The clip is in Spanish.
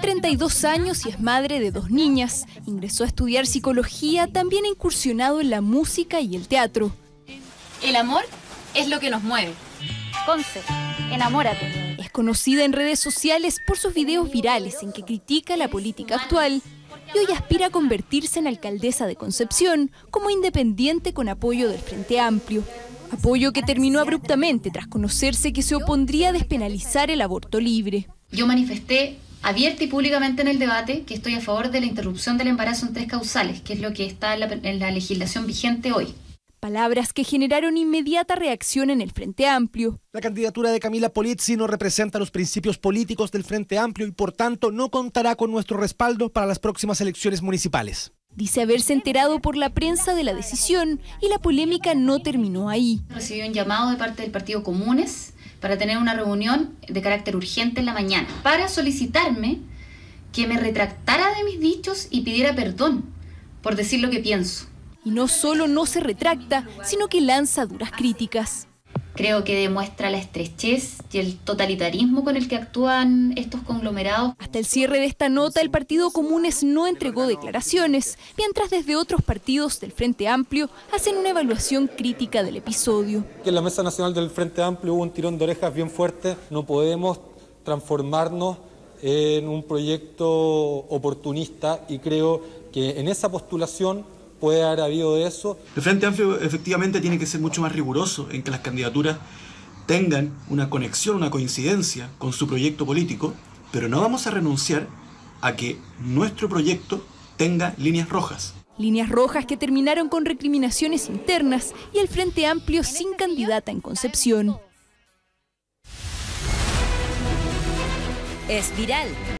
32 años y es madre de 2 niñas. Ingresó a estudiar psicología, también ha incursionado en la música y el teatro. El amor es lo que nos mueve. Conce, enamórate. Es conocida en redes sociales por sus videos virales en que critica la política actual y hoy aspira a convertirse en alcaldesa de Concepción como independiente con apoyo del Frente Amplio. Apoyo que terminó abruptamente tras conocerse que se opondría a despenalizar el aborto libre. Yo manifesté abierta y públicamente en el debate que estoy a favor de la interrupción del embarazo en 3 causales, que es lo que está en la legislación vigente hoy. Palabras que generaron inmediata reacción en el Frente Amplio. La candidatura de Camila Polizzi no representa los principios políticos del Frente Amplio y por tanto no contará con nuestro respaldo para las próximas elecciones municipales. Dice haberse enterado por la prensa de la decisión y la polémica no terminó ahí. Recibió un llamado de parte del Partido Comunes para tener una reunión de carácter urgente en la mañana para solicitarme que me retractara de mis dichos y pidiera perdón por decir lo que pienso. Y no solo no se retracta, sino que lanza duras críticas. Creo que demuestra la estrechez y el totalitarismo con el que actúan estos conglomerados. Hasta el cierre de esta nota, el Partido Comunes no entregó declaraciones, mientras desde otros partidos del Frente Amplio hacen una evaluación crítica del episodio. En la Mesa Nacional del Frente Amplio hubo un tirón de orejas bien fuerte. No podemos transformarnos en un proyecto oportunista y creo que en esa postulación puede haber habido de eso. El Frente Amplio efectivamente tiene que ser mucho más riguroso en que las candidaturas tengan una conexión, una coincidencia con su proyecto político, pero no vamos a renunciar a que nuestro proyecto tenga líneas rojas. Líneas rojas que terminaron con recriminaciones internas y el Frente Amplio sin candidata en Concepción. Es viral.